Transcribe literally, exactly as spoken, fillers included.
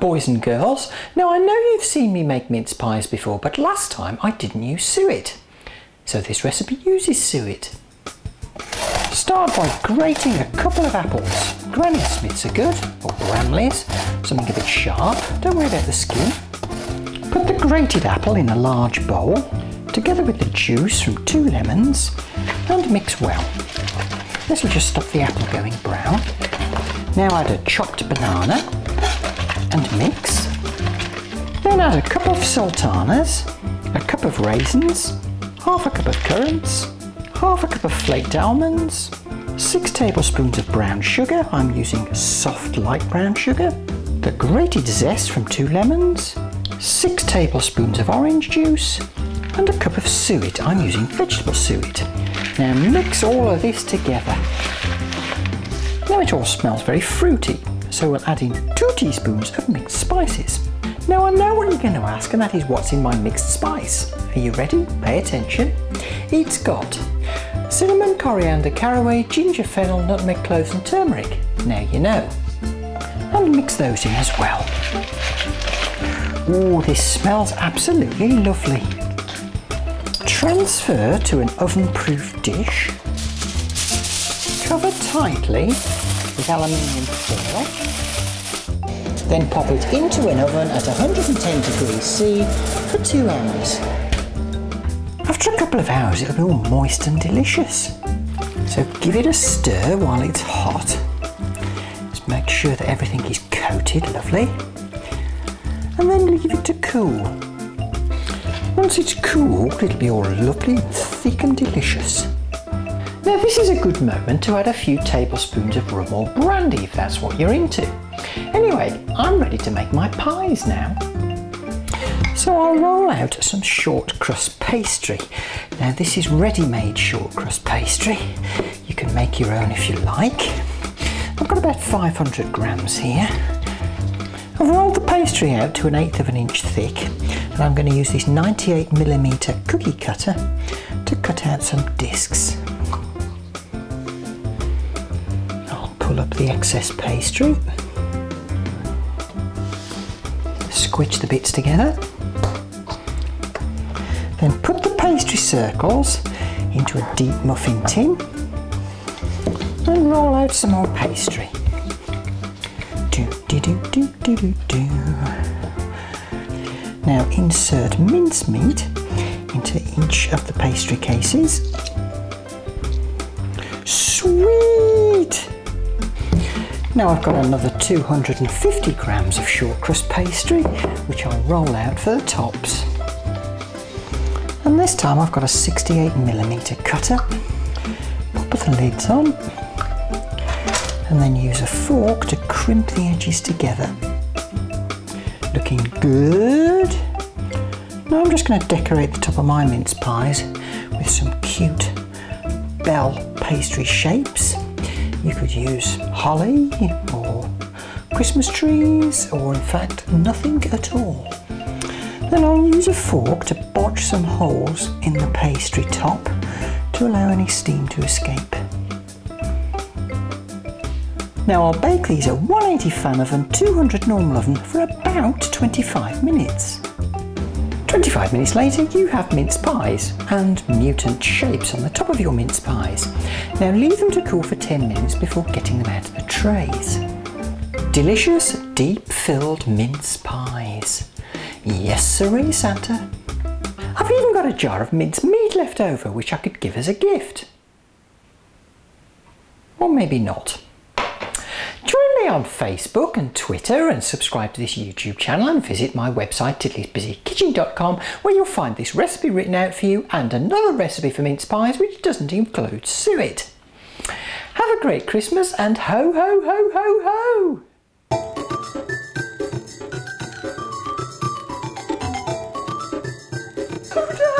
boys and girls. Now I know you've seen me make mince pies before, but last time I didn't use suet. So this recipe uses suet. Start by grating a couple of apples. Granny Smiths are good, or Bramleys, something a bit sharp. Don't worry about the skin. Put the grated apple in a large bowl, together with the juice from two lemons, and mix well. This will just stop the apple going brown. Now add a chopped banana, and mix. Then add a cup of sultanas, a cup of raisins, half a cup of currants, half a cup of flaked almonds, six tablespoons of brown sugar. I'm using soft light brown sugar, the grated zest from two lemons, six tablespoons of orange juice, and a cup of suet. I'm using vegetable suet. Now mix all of this together. Now it all smells very fruity, so we'll add in two teaspoons of mixed spices. Now I know what you're going to ask, and that is what's in my mixed spice. Are you ready? Pay attention. It's got cinnamon, coriander, caraway, ginger, fennel, nutmeg, cloves and turmeric. Now you know. And mix those in as well. Oh, this smells absolutely lovely. Transfer to an oven-proof dish. Cover tightly with aluminium foil. Then pop it into an oven at one hundred and ten degrees C for two hours. After a couple of hours, it'll be all moist and delicious. So give it a stir while it's hot. Just make sure that everything is coated, lovely. And then leave it to cool. Once it's cooled, it'll be all lovely and thick and delicious. Now this is a good moment to add a few tablespoons of rum or brandy if that's what you're into. Anyway, I'm ready to make my pies now. So I'll roll out some short crust pastry. Now this is ready-made short crust pastry. You can make your own if you like. I've got about five hundred grams here. I've rolled the pastry out to an eighth of an inch thick, and I'm going to use this ninety-eight millimeter cookie cutter to cut out some discs. I'll pull up the excess pastry, squidge the bits together. Then put the pastry circles into a deep muffin tin and roll out some more pastry. Do, do, do, do, do, do, do. Now insert mincemeat into each of the pastry cases. Sweet! Now I've got another two hundred and fifty grams of short crust pastry, which I'll roll out for the tops. And this time I've got a sixty-eight millimeter cutter. Pop the lids on and then use a fork to crimp the edges together. Looking good. Now I'm just going to decorate the top of my mince pies with some cute bell pastry shapes. You could use holly or Christmas trees, or in fact nothing at all. Then I'll use a fork to botch some holes in the pastry top to allow any steam to escape. Now I'll bake these at one eighty fan oven, two hundred normal oven for about twenty-five minutes. twenty-five minutes later you have mince pies and mutant shapes on the top of your mince pies. Now leave them to cool for ten minutes before getting them out of the trays. Delicious deep filled mince pies. Yes sirree, Santa. I've even got a jar of minced meat left over which I could give as a gift. Or maybe not. Join me on Facebook and Twitter, and subscribe to this YouTube channel, and visit my website Titli's Busy Kitchen dot com, where you'll find this recipe written out for you and another recipe for mince pies which doesn't include suet. Have a great Christmas and ho ho ho ho ho! Who